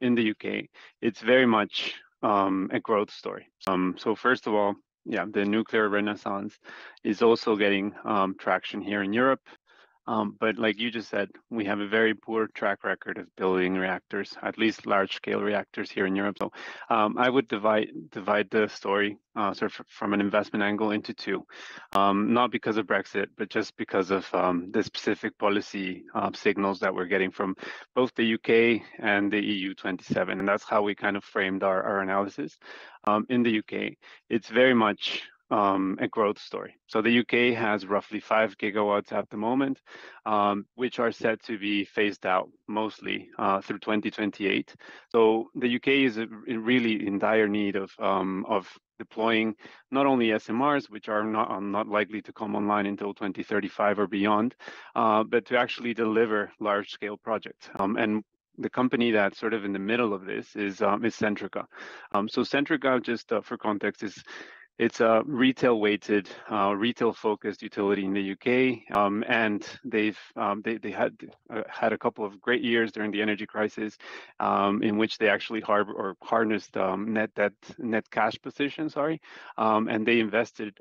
in the UK, it's very much a growth story. So first of all, yeah, the nuclear renaissance is also getting traction here in Europe. But like you just said, we have a very poor track record of building reactors, at least large-scale reactors here in Europe. So I would divide the story sort of from an investment angle into two, not because of Brexit, but just because of the specific policy signals that we're getting from both the UK and the EU27. And that's how we kind of framed our analysis. In the UK, it's very much a growth story. So the UK has roughly 5 gigawatts at the moment, which are set to be phased out mostly through 2028. So the UK is really in dire need of deploying not only SMRs, which are not likely to come online until 2035 or beyond, but to actually deliver large-scale projects. And the company that's sort of in the middle of this is Centrica. So Centrica, just for context, it's a retail-weighted, retail-focused utility in the UK, and they had a couple of great years during the energy crisis, in which they actually harnessed net cash position, sorry, and they invested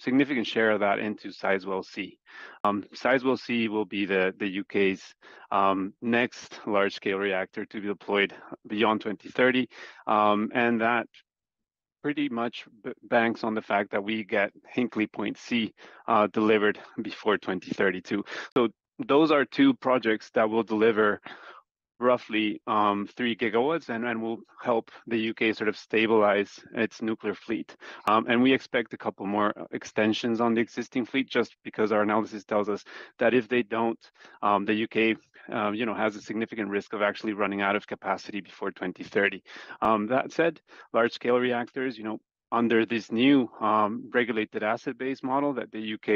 significant share of that into Sizewell C. Sizewell C will be the UK's next large-scale reactor to be deployed beyond 2030, and that pretty much banks on the fact that we get Hinkley Point C delivered before 2032. So those are two projects that will deliver roughly 3 gigawatts and will help the UK sort of stabilize its nuclear fleet. And we expect a couple more extensions on the existing fleet, just because our analysis tells us that if they don't, the UK has a significant risk of actually running out of capacity before 2030. That said, large-scale reactors, under this new regulated asset base model that the UK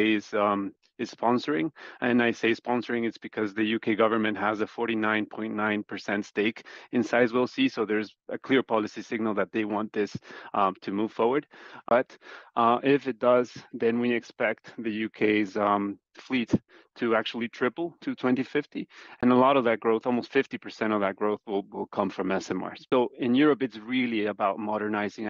is sponsoring. And I say sponsoring, it's because the UK government has a 49.9% stake in Sizewell C. So there's a clear policy signal that they want this to move forward. But if it does, then we expect the UK's fleet to actually triple to 2050. And a lot of that growth, almost 50% of that growth will come from SMRs. So in Europe, it's really about modernizing